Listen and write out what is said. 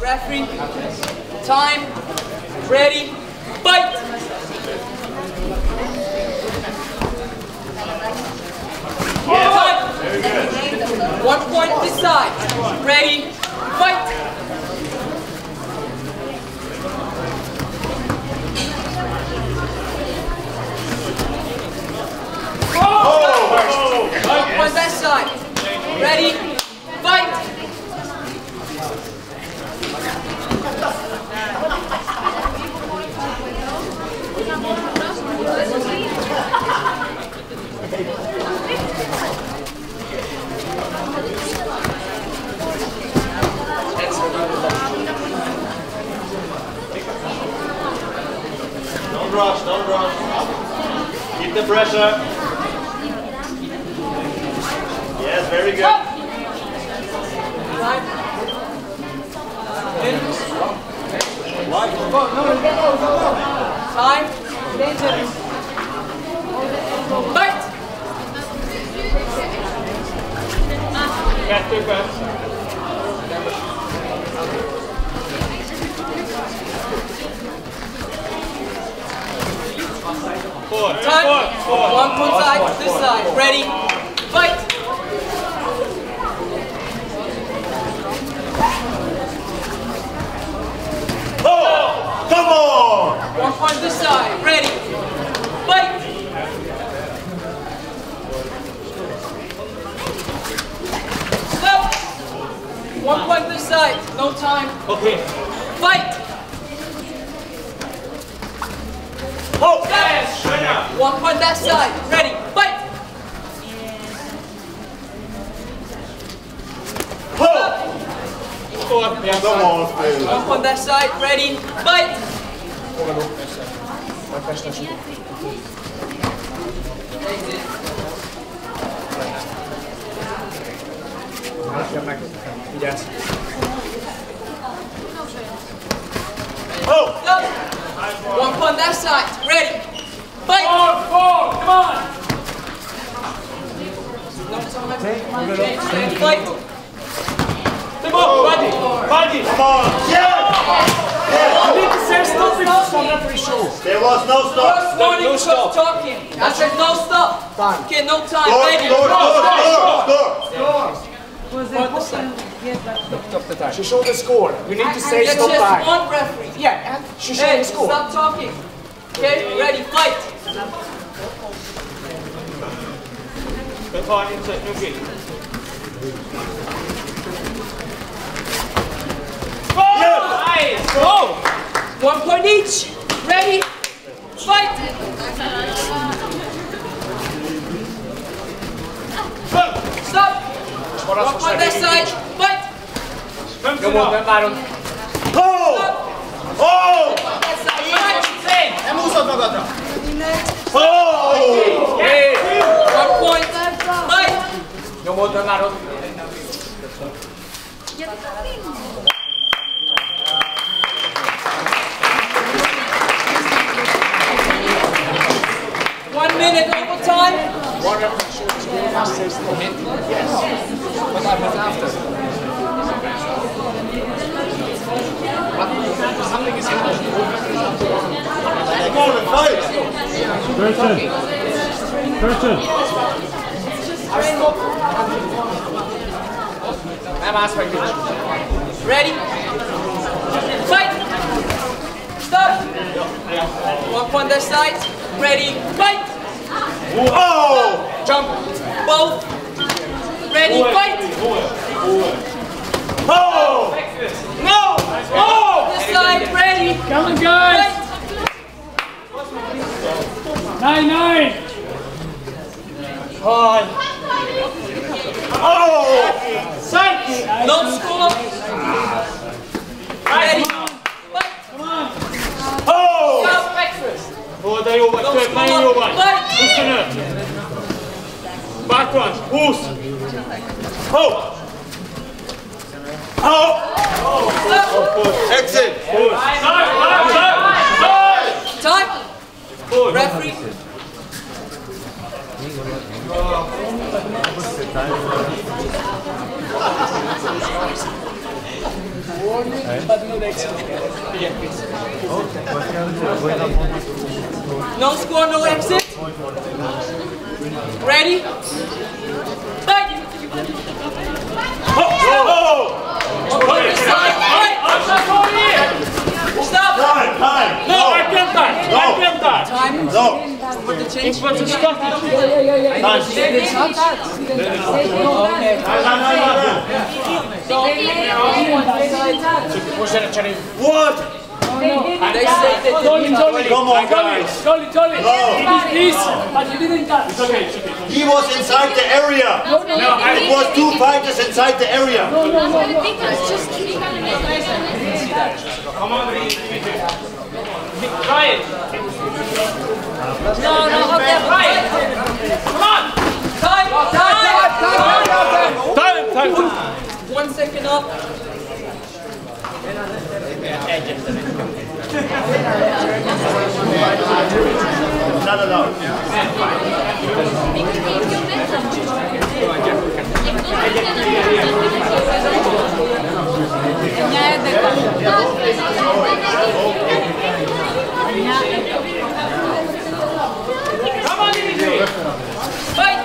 Referee, time, ready, fight! Time, 1 point this side, ready, fight! Oh! 1 point that side, ready, fight! Don't rush, keep the pressure. Yes, very good. Time. Time, 1 point side, this side, ready, fight! Oh, come on! 1 point this side, ready, fight! Stop! 1 point this side, no time, okay, fight! Oh, yes! 1 point that side. Ready, fight! Oh! 1 point that side. Ready, fight! Yes. Oh! Stop. 1 point that side, ready, fight! Four, come on! Fight! Come on, buddy! Buddy! Come on! Yeah! There was no stop! First warning, stop talking! I said no stop! Okay, no time, ready, stop! Stop the time. She showed the score. We need to say stop time. Just one referee. Yeah, and she showed the score. Stop talking. Okay, ready, fight. Nice. Go. 1 point each. Ready, fight. Stop. 1 point that side. Come on, then, Byron. Oh! Oh! Oh! Hey! 1 point. Fight! No more, then, Byron. One minute overtime. Yes. What happens after? Something is happening. Come on, fight! Person! I'm asking you. Ready? Fight! Stop! 1 point that side. Ready? Fight! Oh! Jump! Both! Ready? Fight! Oh! No! Oh! Ready. Come on, guys. 9-9. Hi. Oh. Sight. No score. Ready. Come on. Oh. Oh, they over. They over. Listen up. Back one. Push. Oh. Oh. Oh, exit! Push. Time! Push. Referee! But no exit. No score, no exit. Ready? No. Ich wollte es stoppen. Nein, nein. What? And they said that he was inside the area. No, it was two fighters inside the area. Come on, try it. No, okay, right! Come on! Time! 1 second up. Not allowed. But